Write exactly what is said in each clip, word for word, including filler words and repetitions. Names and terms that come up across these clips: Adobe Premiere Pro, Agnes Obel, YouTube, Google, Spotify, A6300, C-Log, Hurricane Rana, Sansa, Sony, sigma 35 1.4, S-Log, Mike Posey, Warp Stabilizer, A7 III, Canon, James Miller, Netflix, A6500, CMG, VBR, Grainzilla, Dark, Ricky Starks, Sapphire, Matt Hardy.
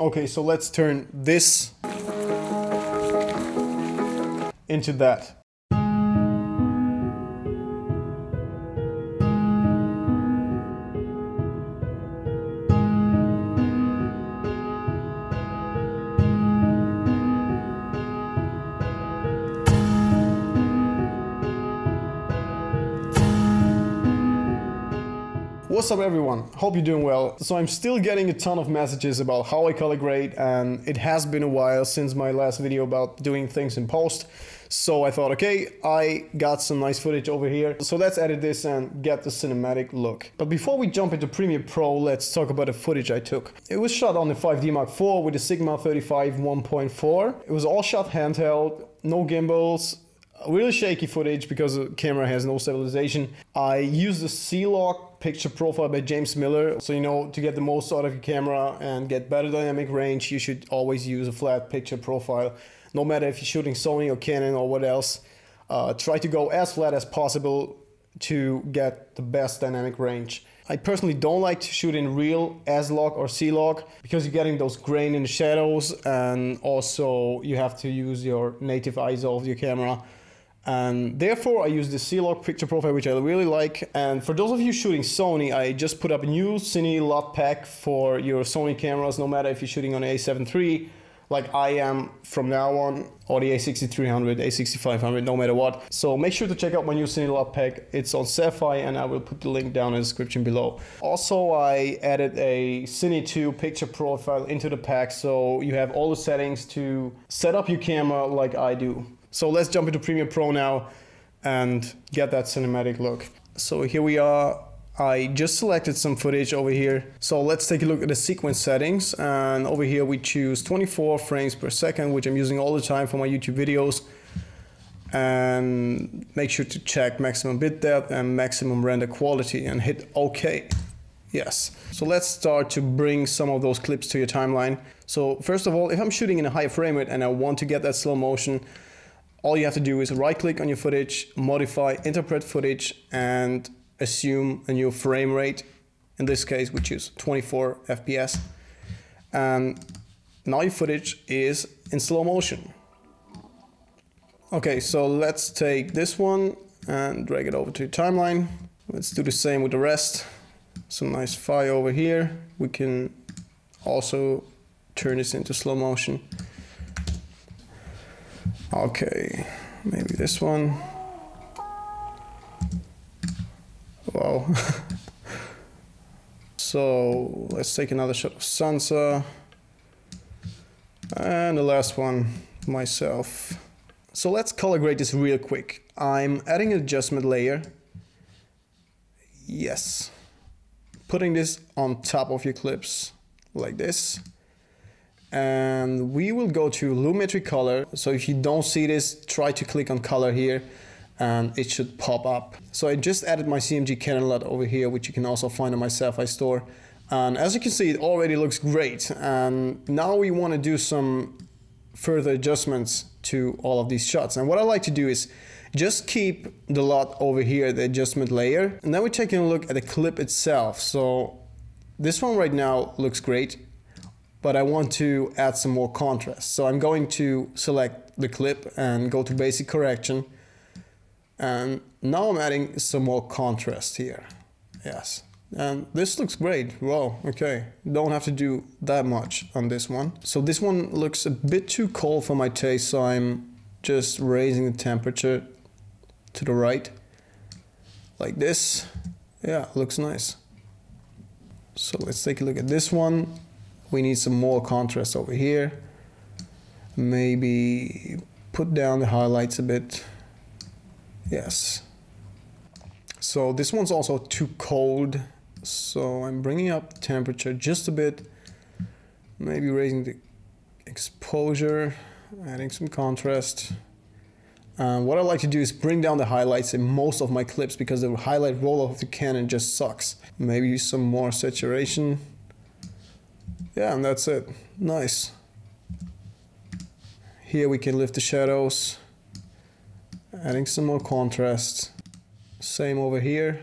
Okay, so let's turn this into that. What's up everyone, hope you're doing well. So I'm still getting a ton of messages about how I color grade, and it has been a while since my last video about doing things in post. So I thought, okay, I got some nice footage over here, so let's edit this and get the cinematic look. But before we jump into Premiere Pro, let's talk about the footage I took. It was shot on the five D Mark four with a Sigma thirty-five one point four. It was all shot handheld, no gimbals. Really shaky footage because the camera has no stabilization. I used the C-Log picture profile by James Miller. So, you know, to get the most out of your camera and get better dynamic range, you should always use a flat picture profile. No matter if you're shooting Sony or Canon or what else, uh, try to go as flat as possible to get the best dynamic range. I personally don't like to shoot in real S-Log or C-Log because you're getting those grain in the shadows, and also you have to use your native I S O of your camera. And therefore I use the C-Log picture profile, which I really like. And for those of you shooting Sony, I just put up a new Cine Lot Pack for your Sony cameras, no matter if you're shooting on A seven three, like I am from now on, or the A sixty-three hundred, A sixty-five hundred, no matter what. So make sure to check out my new Cine Lot Pack. It's on Sapphire, and I will put the link down in the description below. Also, I added a Cine two picture profile into the pack, so you have all the settings to set up your camera like I do. So let's jump into Premiere Pro now and get that cinematic look. So here we are. I just selected some footage over here. So let's take a look at the sequence settings. And over here we choose twenty-four frames per second, which I'm using all the time for my YouTube videos. And make sure to check maximum bit depth and maximum render quality and hit OK. Yes. So let's start to bring some of those clips to your timeline. So first of all, if I'm shooting in a high frame rate and I want to get that slow motion, all you have to do is right-click on your footage, modify, interpret footage, and assume a new frame rate. In this case, we choose twenty-four F P S. And now your footage is in slow motion. Okay, so let's take this one and drag it over to your timeline. Let's do the same with the rest. Some nice fire over here. We can also turn this into slow motion. Okay, maybe this one. Wow. So let's take another shot of Sansa. And the last one, myself. So let's color grade this real quick. I'm adding an adjustment layer. Yes. Putting this on top of your clips like this. And we will go to Lumetri color. So if you don't see this, try to click on color here and it should pop up. So I just added my C M G Canon L U T over here, which you can also find on my Sapphire store. And as you can see, it already looks great. And now we want to do some further adjustments to all of these shots. And what I like to do is just keep the L U T over here, the adjustment layer. And then we're taking a look at the clip itself. So this one right now looks great, but I want to add some more contrast. So I'm going to select the clip and go to basic correction. And now I'm adding some more contrast here. Yes. And this looks great. Wow, okay. Don't have to do that much on this one. So this one looks a bit too cold for my taste, so I'm just raising the temperature to the right. Like this. Yeah, looks nice. So let's take a look at this one. We need some more contrast over here. Maybe put down the highlights a bit. Yes. So this one's also too cold. So I'm bringing up the temperature just a bit. Maybe raising the exposure, adding some contrast. Uh, what I like to do is bring down the highlights in most of my clips because the highlight roll of the Canon just sucks. Maybe some more saturation. Yeah, and that's it. Nice. Here we can lift the shadows, adding some more contrast. Same over here.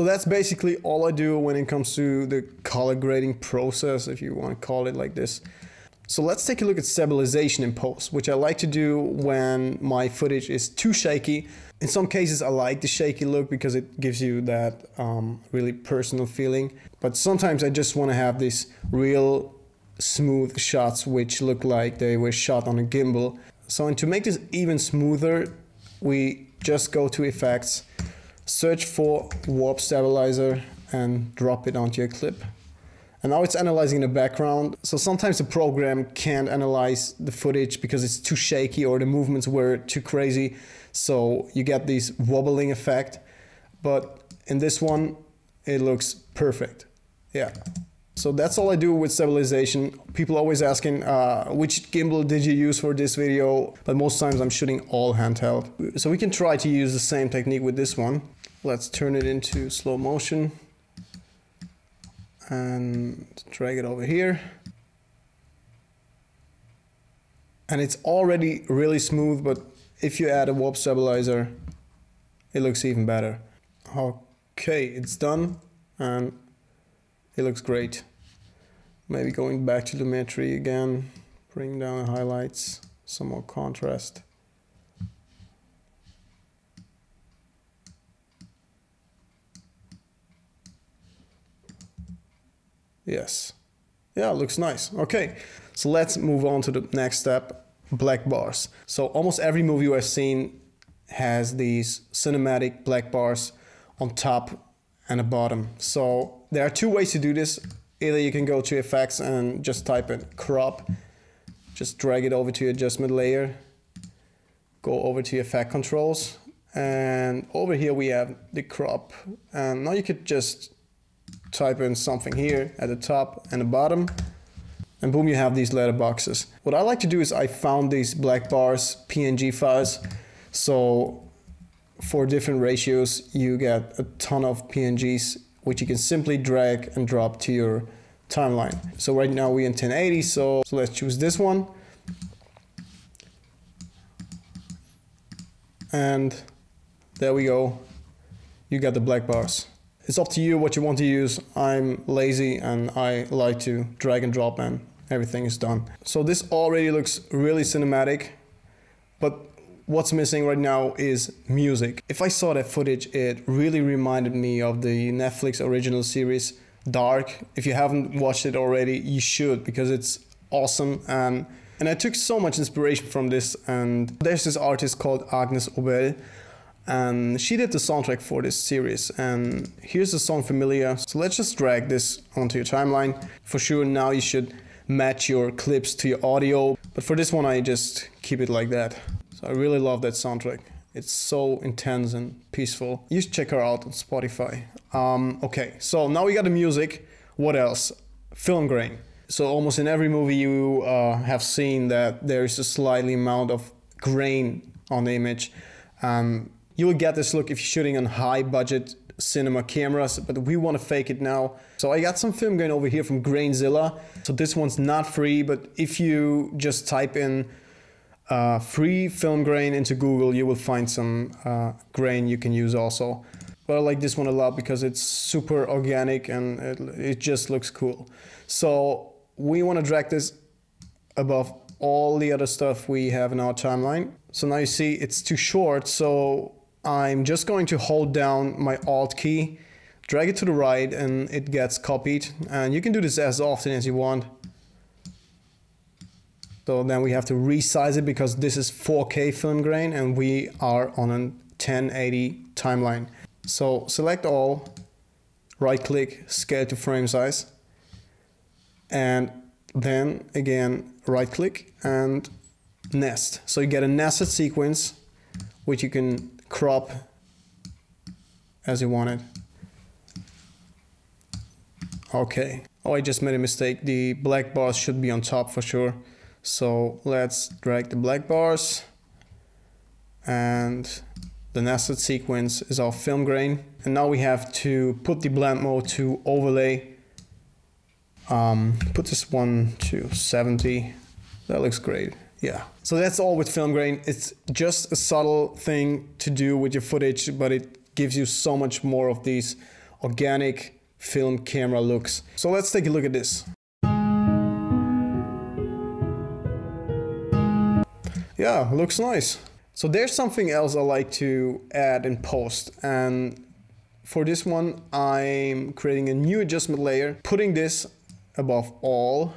So that's basically all I do when it comes to the color grading process, if you want to call it like this. So let's take a look at stabilization in post, which I like to do when my footage is too shaky. In some cases I like the shaky look because it gives you that um, really personal feeling. But sometimes I just want to have these real smooth shots which look like they were shot on a gimbal. So, and to make this even smoother, we just go to effects, search for Warp Stabilizer and drop it onto your clip. And now it's analyzing the background. So sometimes the program can't analyze the footage because it's too shaky or the movements were too crazy. So you get this wobbling effect. But in this one, it looks perfect. Yeah. So that's all I do with stabilization. People always asking, uh, which gimbal did you use for this video? But most times I'm shooting all handheld. So we can try to use the same technique with this one. Let's turn it into slow motion. And drag it over here. And it's already really smooth, but if you add a warp stabilizer, it looks even better. Okay, it's done and it looks great. Maybe going back to Lumetri again, bring down the highlights, some more contrast. Yes. Yeah, looks nice. Okay, so let's move on to the next step, black bars. So almost every movie I've seen has these cinematic black bars on top and the bottom. So there are two ways to do this. Either you can go to effects and just type in crop, just drag it over to your adjustment layer, go over to effect controls, and over here we have the crop. And now you could just type in something here at the top and the bottom, and boom, you have these letter boxes. What I like to do is I found these black bars P N G files, so for different ratios you get a ton of P N Gs which you can simply drag and drop to your timeline. So right now we're in ten eighty, so, so let's choose this one and there we go, you got the black bars. It's up to you what you want to use. I'm lazy and I like to drag and drop and everything is done. So this already looks really cinematic, but what's missing right now is music. If I saw that footage, it really reminded me of the Netflix original series Dark. If you haven't watched it already, you should, because it's awesome. And, and I took so much inspiration from this, and there's this artist called Agnes Obel, and she did the soundtrack for this series, and here's the song Familiar. So let's just drag this onto your timeline. For sure now you should match your clips to your audio, but for this one I just keep it like that. So I really love that soundtrack. It's so intense and peaceful. You should check her out on Spotify. Um, okay, so now we got the music. What else? Film grain. So almost in every movie you uh, have seen that there is a slightly amount of grain on the image. Um, You will get this look if you're shooting on high budget cinema cameras, but we want to fake it now. So I got some film grain over here from Grainzilla. So this one's not free, but if you just type in uh, free film grain into Google, you will find some uh, grain you can use also. But I like this one a lot because it's super organic and it, it just looks cool. So we want to drag this above all the other stuff we have in our timeline. So now you see it's too short, so I'm just going to hold down my Alt key, drag it to the right, and it gets copied. And you can do this as often as you want. So then we have to resize it because this is four K film grain and we are on a ten eighty timeline. So select all, right click, scale to frame size, and then again right click and nest. So you get a nested sequence which you can crop as you want it. Okay. Oh, I just made a mistake. The black bars should be on top for sure. So let's drag the black bars, and the nested sequence is our film grain. And now we have to put the blend mode to overlay. Um, put this one to seventy. That looks great. Yeah, so that's all with film grain. It's just a subtle thing to do with your footage, but it gives you so much more of these organic film camera looks. So let's take a look at this. Yeah, looks nice. So there's something else I like to add in post, and for this one I'm creating a new adjustment layer, putting this above all,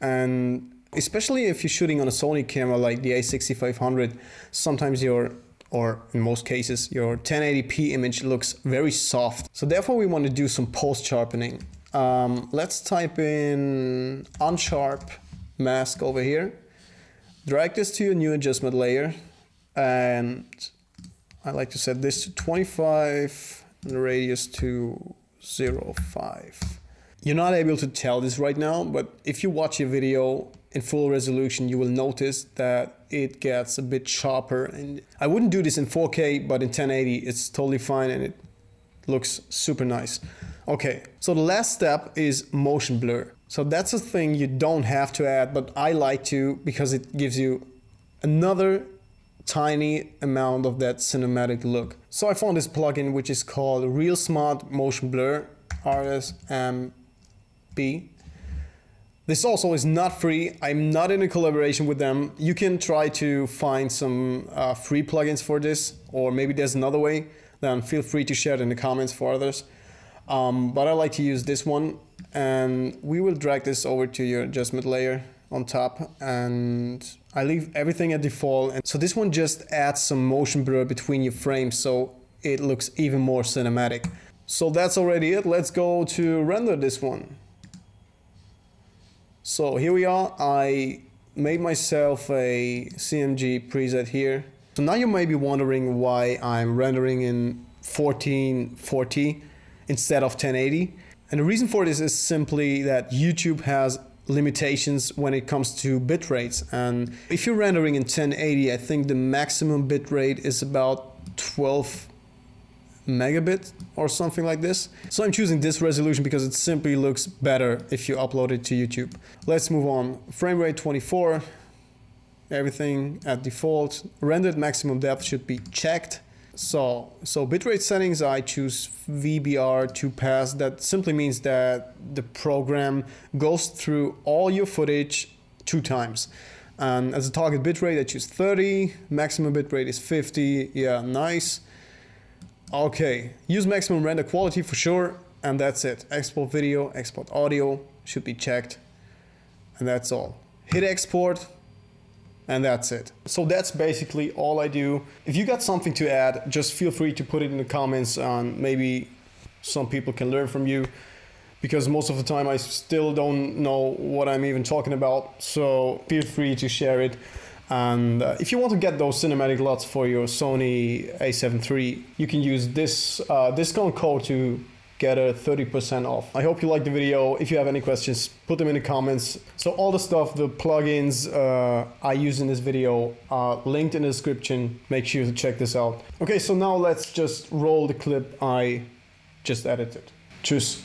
and especially if you're shooting on a Sony camera like the A sixty-five hundred, sometimes your, or in most cases, your ten eighty p image looks very soft. So therefore we want to do some post sharpening. Um, let's type in unsharp mask over here. Drag this to your new adjustment layer, and I like to set this to twenty-five and the radius to zero point five. You're not able to tell this right now, but if you watch your video in full resolution, you will notice that it gets a bit sharper. And I wouldn't do this in four K, but in ten eighty, it's totally fine and it looks super nice. Okay, so the last step is motion blur. So that's a thing you don't have to add, but I like to, because it gives you another tiny amount of that cinematic look. So I found this plugin, which is called Real Smart Motion Blur, R S M B. This also is not free. I'm not in a collaboration with them. You can try to find some uh, free plugins for this, or maybe there's another way. Then feel free to share it in the comments for others. Um, but I like to use this one, and we will drag this over to your adjustment layer on top, and I leave everything at default. And so this one just adds some motion blur between your frames, so it looks even more cinematic. So that's already it. Let's go to render this one. So here we are. I made myself a C M G preset here. So now you may be wondering why I'm rendering in fourteen forty. Instead of ten eighty. And the reason for this is simply that YouTube has limitations when it comes to bit rates. And if you're rendering in ten eighty, I think the maximum bit rate is about twelve megabit or something like this. So I'm choosing this resolution because it simply looks better if you upload it to YouTube. Let's move on. Frame rate twenty-four, everything at default. Rendered maximum depth should be checked. So, so bitrate settings, I choose V B R to pass. That simply means that the program goes through all your footage two times. And as a target bitrate, I choose thirty. Maximum bitrate is fifty. Yeah, nice. Okay, use maximum render quality for sure. And that's it. Export video, export audio should be checked. And that's all. Hit export. And that's it. So that's basically all I do. If you got something to add, just feel free to put it in the comments, and maybe some people can learn from you, because most of the time I still don't know what I'm even talking about. So feel free to share it. And uh, if you want to get those cinematic LUTs for your Sony A seven three, you can use this uh, discount code to get a thirty percent off. I hope you liked the video. If you have any questions, put them in the comments. So all the stuff, the plugins uh, I use in this video are linked in the description. Make sure to check this out. Okay, so now let's just roll the clip I just edited. Tschüss.